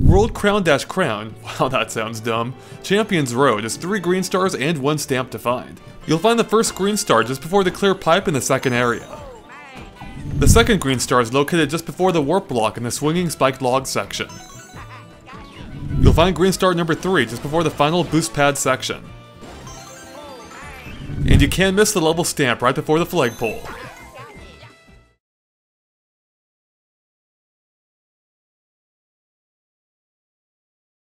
World Crown-Crown, wow that sounds dumb, Champion's Road is 3 green stars and 1 stamp to find. You'll find the first green star just before the clear pipe in the second area. The second green star is located just before the warp block in the swinging spiked log section. You'll find green star number 3 just before the final boost pad section. And you can't miss the level stamp right before the flagpole.